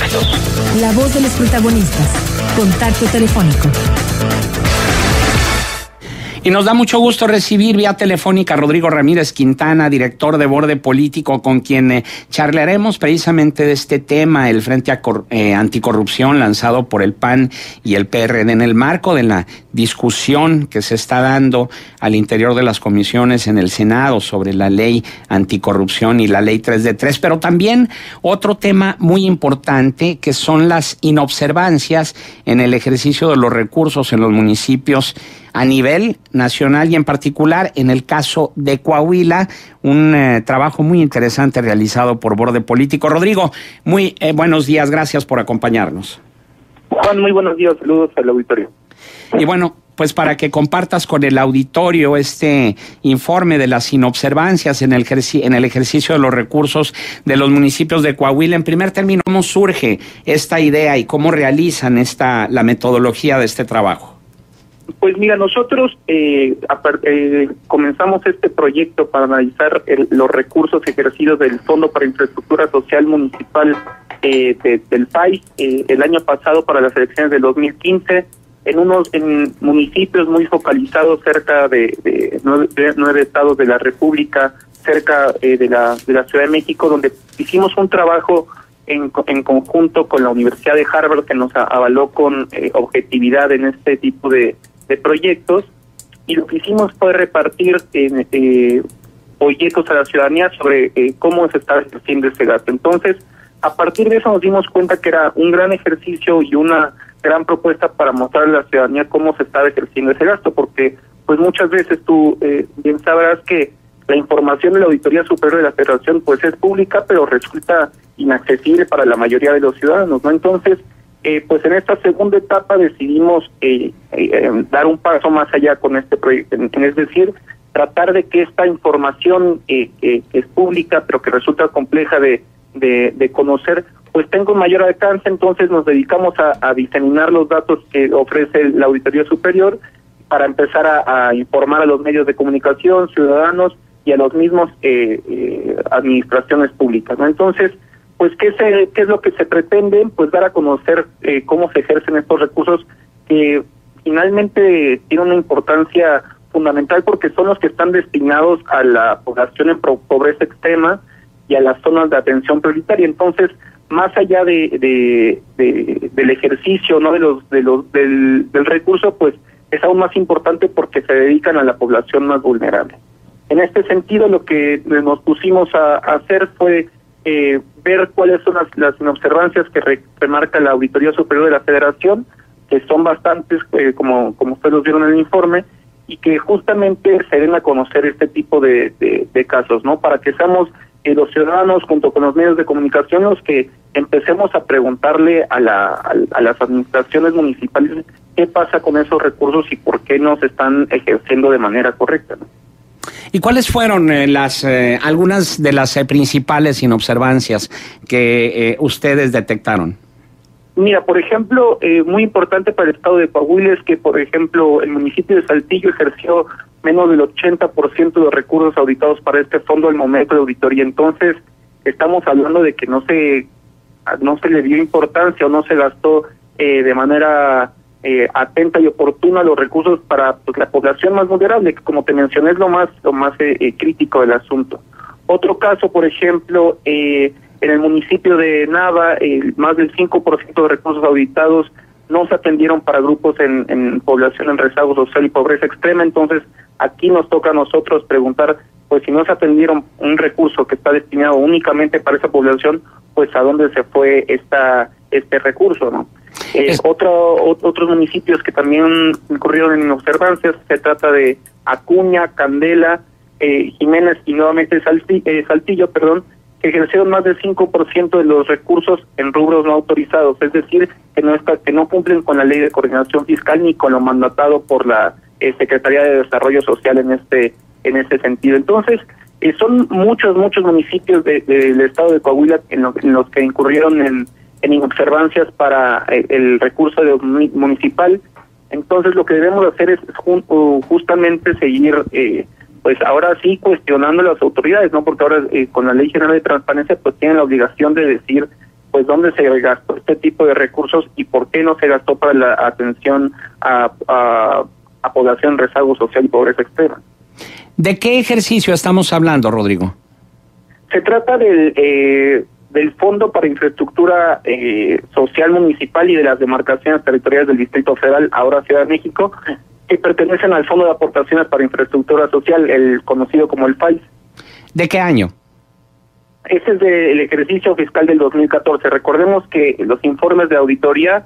contextos. La voz de los protagonistas. Contacto telefónico. Y nos da mucho gusto recibir vía telefónica a Rodrigo Ramírez Quintana, director de Borde Político, con quien charlaremos precisamente de este tema, el Frente Anticorrupción lanzado por el PAN y el PRD en el marco de la discusión que se está dando al interior de las comisiones en el Senado sobre la ley anticorrupción y la ley 3 de 3, pero también otro tema muy importante que son las inobservancias en el ejercicio de los recursos en los municipios a nivel nacional y en particular en el caso de Coahuila, un trabajo muy interesante realizado por Borde Político. Rodrigo, muy buenos días, gracias por acompañarnos. Juan, muy buenos días, saludos al auditorio. Y bueno, pues para que compartas con el auditorio este informe de las inobservancias en el ejercicio de los recursos de los municipios de Coahuila, en primer término, ¿cómo surge esta idea y cómo realizan la metodología de este trabajo? Pues mira, nosotros comenzamos este proyecto para analizar los recursos ejercidos del Fondo para Infraestructura Social Municipal del FAIS el año pasado para las elecciones del 2015 en municipios muy focalizados cerca de 9 estados de la República, cerca de la Ciudad de México, donde hicimos un trabajo en conjunto con la Universidad de Harvard, que nos avaló con objetividad en este tipo de proyectos, y lo que hicimos fue repartir folletos a la ciudadanía sobre cómo se está haciendo ese gasto. Entonces, a partir de eso nos dimos cuenta que era un gran ejercicio y una gran propuesta para mostrar a la ciudadanía cómo se está ejerciendo ese gasto, porque pues muchas veces tú bien sabrás que la información de la Auditoría Superior de la Federación pues es pública, pero resulta inaccesible para la mayoría de los ciudadanos, ¿no? Entonces, pues en esta segunda etapa decidimos dar un paso más allá con este proyecto, es decir, tratar de que esta información que es pública, pero que resulta compleja de conocer, pues tenga un mayor alcance. Entonces nos dedicamos a diseminar los datos que ofrece la Auditoría Superior para empezar a informar a los medios de comunicación, ciudadanos y a los mismos administraciones públicas, ¿no? Entonces, pues ¿qué es lo que se pretende? Pues dar a conocer cómo se ejercen estos recursos que finalmente tienen una importancia fundamental porque son los que están destinados a la población en pobreza extrema y a las zonas de atención prioritaria. Entonces, más allá del ejercicio, no del recurso, pues es aún más importante porque se dedican a la población más vulnerable. En este sentido, lo que nos pusimos a hacer fue ver cuáles son las inobservancias que remarca la Auditoría Superior de la Federación, que son bastantes, como ustedes los vieron en el informe, y que justamente se den a conocer este tipo de casos, ¿no? Para que seamos los ciudadanos, junto con los medios de comunicación, los que empecemos a preguntarle a las administraciones municipales qué pasa con esos recursos y por qué no se están ejerciendo de manera correcta, ¿no? ¿Y cuáles fueron algunas de las principales inobservancias que ustedes detectaron? Mira, por ejemplo, muy importante para el estado de Coahuila es que, por ejemplo, el municipio de Saltillo ejerció menos del 80% de los recursos auditados para este fondo al momento de auditoría. Entonces, estamos hablando de que no se le dio importancia o no se gastó de manera atenta y oportuna los recursos para pues, la población más vulnerable, que como te mencioné es lo más crítico del asunto. Otro caso, por ejemplo, en el municipio de Nava, más del 5% de recursos auditados no se atendieron para grupos en población en rezago social y pobreza extrema. Entonces, aquí nos toca a nosotros preguntar, pues si no se atendieron un recurso que está destinado únicamente para esa población, pues a dónde se fue este recurso, ¿no? Otros municipios que también incurrieron en inobservancias, se trata de Acuña, Candela, Jiménez y nuevamente Saltillo, perdón, que ejercieron más del 5% de los recursos en rubros no autorizados, es decir, que no cumplen con la Ley de Coordinación Fiscal ni con lo mandatado por la Secretaría de Desarrollo Social en este sentido. Entonces, son muchos municipios del estado de Coahuila en los que incurrieron en inobservancias para el recurso municipal. Entonces, lo que debemos hacer es justamente seguir, pues ahora sí, cuestionando a las autoridades, ¿no? Porque ahora con la Ley General de Transparencia, pues tienen la obligación de decir pues dónde se gastó este tipo de recursos y por qué no se gastó para la atención a población en rezago social y pobreza extrema. ¿De qué ejercicio estamos hablando, Rodrigo? Se trata del Fondo para Infraestructura Social Municipal y de las demarcaciones territoriales del Distrito Federal, ahora Ciudad de México, que pertenecen al Fondo de Aportaciones para Infraestructura Social, el conocido como el FAIS. ¿De qué año? Ese es del ejercicio fiscal del 2014. Recordemos que los informes de auditoría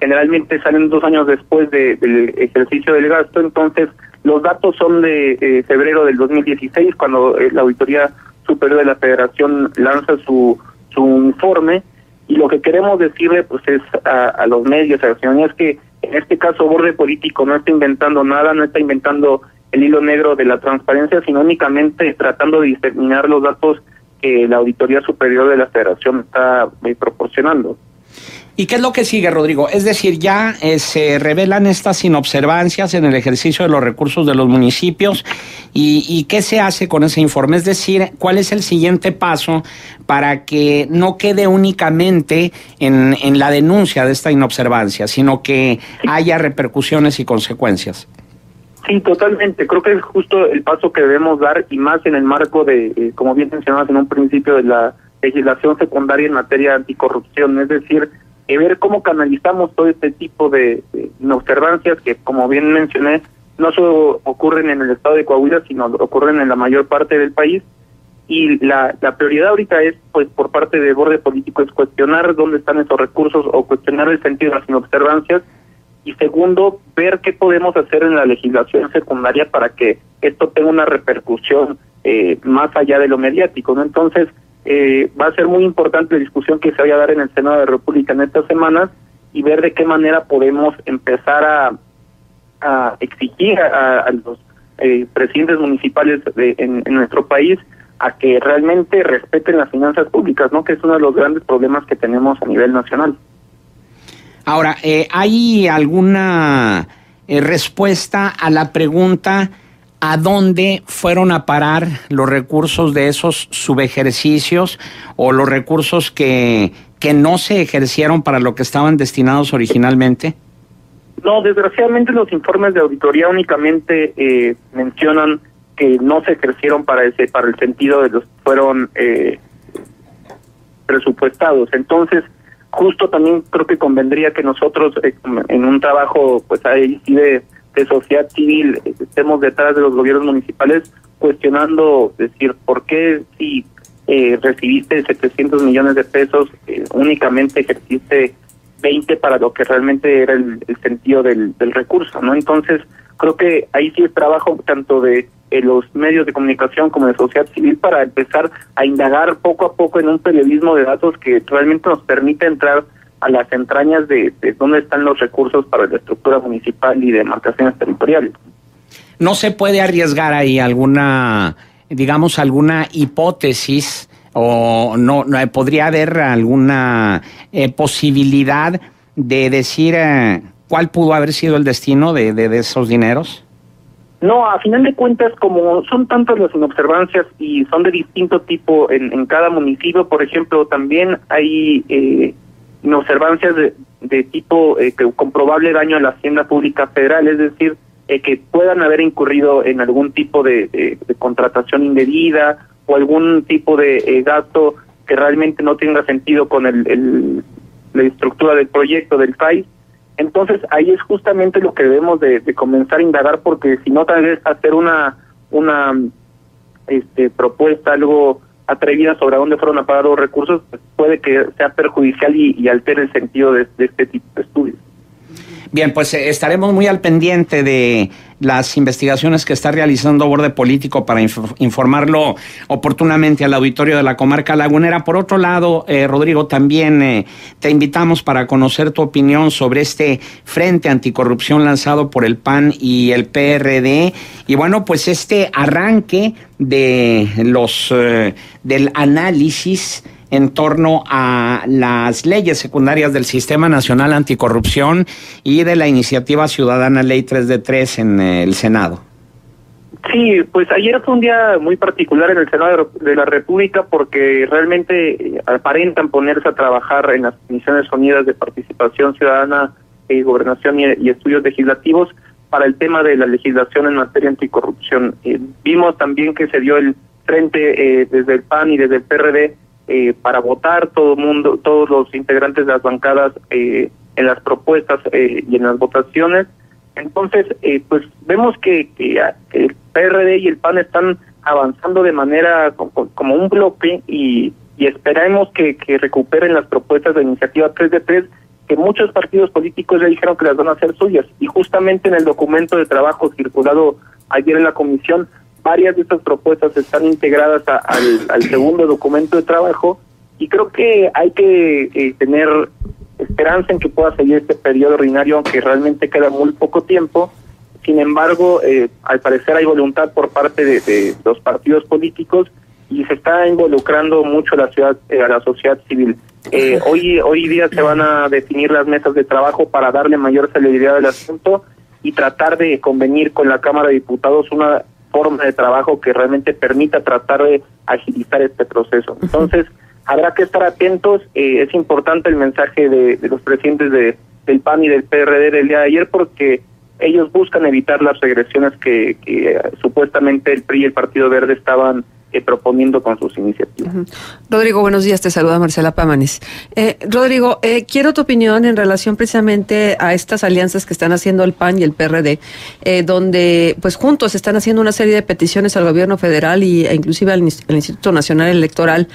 generalmente salen 2 años después del ejercicio del gasto, entonces los datos son de febrero del 2016, cuando la Auditoría Superior de la Federación lanza su informe, y lo que queremos decirle pues es a los medios, a la ciudadanía, es que en este caso Borde Político no está inventando nada, no está inventando el hilo negro de la transparencia, sino únicamente tratando de diseminar los datos que la Auditoría Superior de la Federación está proporcionando. ¿Y qué es lo que sigue, Rodrigo? Es decir, ya se revelan estas inobservancias en el ejercicio de los recursos de los municipios y ¿qué se hace con ese informe? Es decir, ¿cuál es el siguiente paso para que no quede únicamente en la denuncia de esta inobservancia, sino que haya repercusiones y consecuencias? Sí, totalmente. Creo que es justo el paso que debemos dar, y más en el marco de, como bien mencionabas en un principio, de la legislación secundaria en materia de anticorrupción, es decir, ver cómo canalizamos todo este tipo de inobservancias que, como bien mencioné, no solo ocurren en el estado de Coahuila, sino ocurren en la mayor parte del país, y la prioridad ahorita es, pues, por parte de Borde Político, es cuestionar dónde están esos recursos o cuestionar el sentido de las inobservancias, y segundo, ver qué podemos hacer en la legislación secundaria para que esto tenga una repercusión más allá de lo mediático, ¿no? Entonces, va a ser muy importante la discusión que se vaya a dar en el Senado de la República en estas semanas y ver de qué manera podemos empezar a exigir a los presidentes municipales en nuestro país a que realmente respeten las finanzas públicas, ¿no? Que es uno de los grandes problemas que tenemos a nivel nacional. Ahora, ¿hay alguna respuesta a la pregunta a dónde fueron a parar los recursos de esos subejercicios o los recursos que no se ejercieron para lo que estaban destinados originalmente? No, desgraciadamente los informes de auditoría únicamente mencionan que no se ejercieron para el sentido de los que fueron presupuestados. Entonces, justo también creo que convendría que nosotros en un trabajo, pues ahí sí de sociedad civil, estemos detrás de los gobiernos municipales cuestionando, decir, ¿por qué si recibiste 700 millones de pesos únicamente ejerciste 20 para lo que realmente era el sentido del recurso, ¿no? Entonces, creo que ahí sí es trabajo tanto de los medios de comunicación como de sociedad civil para empezar a indagar poco a poco en un periodismo de datos que realmente nos permite entrar a las entrañas de dónde están los recursos para la estructura municipal y de demarcaciones territoriales. ¿No se puede arriesgar ahí alguna, digamos, alguna hipótesis o no podría haber alguna posibilidad de decir cuál pudo haber sido el destino de esos dineros? No, a final de cuentas, como son tantas las inobservancias y son de distinto tipo en cada municipio, por ejemplo, también hay inobservancias de tipo comprobable daño a la hacienda pública federal, es decir, que puedan haber incurrido en algún tipo de contratación indebida o algún tipo de gasto que realmente no tenga sentido con la estructura del proyecto del país. Entonces ahí es justamente lo que debemos de comenzar a indagar, porque si no tal vez hacer una propuesta algo atrevida sobre dónde fueron a pagar los recursos, pues puede que sea perjudicial y altere el sentido de este tipo de estudios. Bien, pues estaremos muy al pendiente de las investigaciones que está realizando Borde Político para informarlo oportunamente al auditorio de la Comarca Lagunera. Por otro lado, Rodrigo, también te invitamos para conocer tu opinión sobre este Frente Anticorrupción lanzado por el PAN y el PRD. Y bueno, pues este arranque del análisis en torno a las leyes secundarias del Sistema Nacional Anticorrupción y de la iniciativa ciudadana Ley 3 de 3 en el Senado. Sí, pues ayer fue un día muy particular en el Senado de la República porque realmente aparentan ponerse a trabajar en las Comisiones Unidas de Participación Ciudadana, Gobernación y Estudios Legislativos para el tema de la legislación en materia anticorrupción. Vimos también que se dio el frente desde el PAN y desde el PRD para votar todos los integrantes de las bancadas en las propuestas y en las votaciones. Entonces, pues vemos que el PRD y el PAN están avanzando de manera como un bloque y esperemos que recuperen las propuestas de iniciativa 3 de 3, que muchos partidos políticos ya dijeron que las van a hacer suyas. Y justamente en el documento de trabajo circulado ayer en la comisión, varias de estas propuestas están integradas al segundo documento de trabajo y creo que hay que tener esperanza en que pueda seguir este periodo ordinario, aunque realmente queda muy poco tiempo. Sin embargo, al parecer hay voluntad por parte de los partidos políticos y se está involucrando mucho a la sociedad civil. Hoy día se van a definir las mesas de trabajo para darle mayor celeridad al asunto y tratar de convenir con la Cámara de Diputados una forma de trabajo que realmente permita tratar de agilizar este proceso. Entonces, habrá que estar atentos. Es importante el mensaje de los presidentes del PAN y del PRD del día de ayer porque ellos buscan evitar las regresiones que supuestamente el PRI y el Partido Verde estaban proponiendo con sus iniciativas. Uh-huh. Rodrigo, buenos días, te saluda Marcela Pámanes. Rodrigo, quiero tu opinión en relación precisamente a estas alianzas que están haciendo el PAN y el PRD, donde pues juntos están haciendo una serie de peticiones al gobierno federal e inclusive al Instituto Nacional Electoral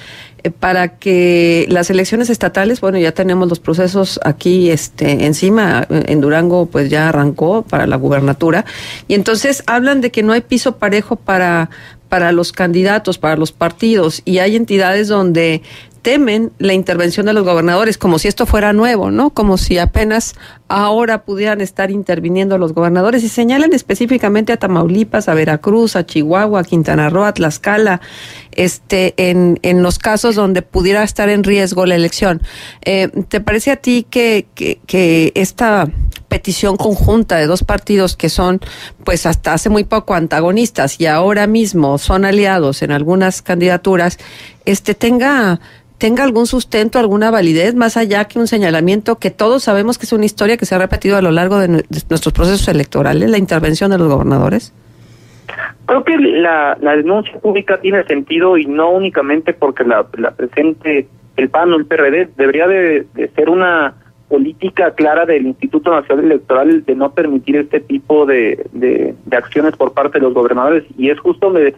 para que las elecciones estatales, bueno, ya tenemos los procesos aquí encima, en Durango pues ya arrancó para la gubernatura, y entonces hablan de que no hay piso parejo para los candidatos, para los partidos, y hay entidades donde temen la intervención de los gobernadores, como si esto fuera nuevo, ¿no? Como si apenas ahora pudieran estar interviniendo los gobernadores, y señalan específicamente a Tamaulipas, a Veracruz, a Chihuahua, a Quintana Roo, a Tlaxcala, en los casos donde pudiera estar en riesgo la elección. ¿Te parece a ti que esta petición conjunta de dos partidos que son, pues hasta hace muy poco antagonistas y ahora mismo son aliados en algunas candidaturas, tenga algún sustento, alguna validez, más allá que un señalamiento que todos sabemos que es una historia que se ha repetido a lo largo de nuestros procesos electorales, la intervención de los gobernadores? Creo que la denuncia pública tiene sentido y no únicamente porque la presente el PAN o el PRD, debería de ser una política clara del Instituto Nacional Electoral de no permitir este tipo de acciones por parte de los gobernadores, y es justo donde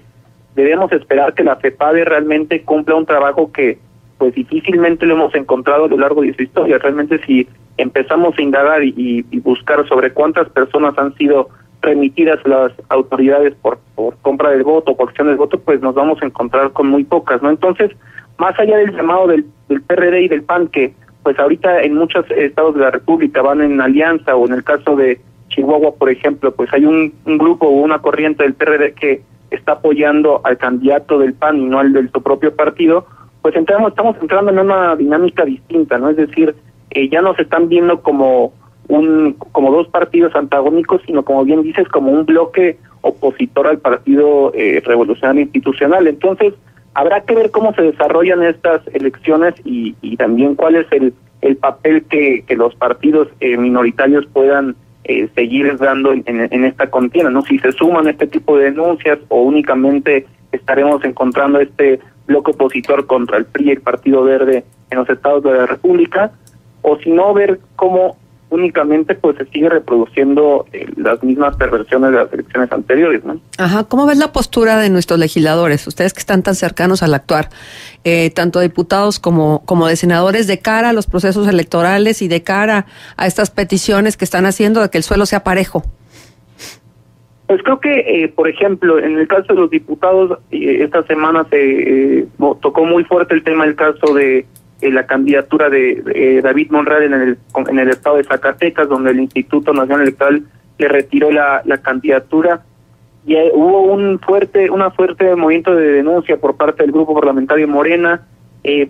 debemos esperar que la FEPADE realmente cumpla un trabajo que pues difícilmente lo hemos encontrado a lo largo de su historia. Realmente si empezamos a indagar y buscar sobre cuántas personas han sido remitidas las autoridades por compra del voto, por acción del voto, pues nos vamos a encontrar con muy pocas, ¿no? Entonces, más allá del llamado del PRD y del PAN, que pues ahorita en muchos estados de la República van en alianza, o en el caso de Chihuahua, por ejemplo, pues hay un grupo o una corriente del PRD que está apoyando al candidato del PAN y no al de su propio partido, pues estamos entrando en una dinámica distinta, ¿no? Es decir, ya no se están viendo como dos partidos antagónicos, sino, como bien dices, como un bloque opositor al Partido Revolucionario Institucional. Entonces, habrá que ver cómo se desarrollan estas elecciones y también cuál es el papel que los partidos minoritarios puedan seguir dando en esta contienda, ¿no? Si se suman este tipo de denuncias o únicamente estaremos encontrando este bloque opositor contra el PRI y el Partido Verde en los estados de la República, o si no, ver cómo únicamente pues se sigue reproduciendo las mismas perversiones de las elecciones anteriores, ¿no? Ajá, ¿cómo ves la postura de nuestros legisladores, ustedes que están tan cercanos al actuar, tanto de diputados como de senadores, de cara a los procesos electorales y de cara a estas peticiones que están haciendo de que el suelo sea parejo? Pues creo que, por ejemplo, en el caso de los diputados, esta semana se tocó muy fuerte el tema del caso de la candidatura de David Monreal en el estado de Zacatecas, donde el Instituto Nacional Electoral le retiró la candidatura, y hubo un fuerte movimiento de denuncia por parte del grupo parlamentario Morena,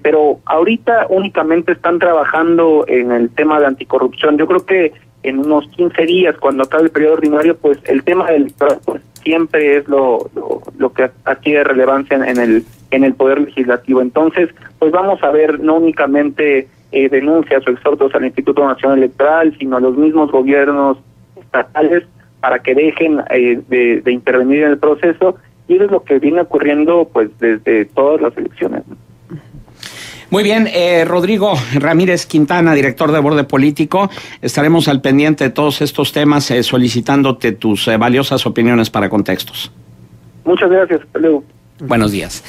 pero ahorita únicamente están trabajando en el tema de anticorrupción. Yo creo que en unos 15 días, cuando acabe el periodo ordinario, pues el tema electoral pues siempre es lo que adquiere relevancia en el Poder Legislativo. Entonces, pues vamos a ver no únicamente denuncias o exhortos al Instituto Nacional Electoral, sino a los mismos gobiernos estatales para que dejen de intervenir en el proceso, y eso es lo que viene ocurriendo pues desde todas las elecciones. Muy bien, Rodrigo Ramírez Quintana, director de Borde Político, estaremos al pendiente de todos estos temas, solicitándote tus valiosas opiniones para Contextos. Muchas gracias, hasta luego. Buenos días.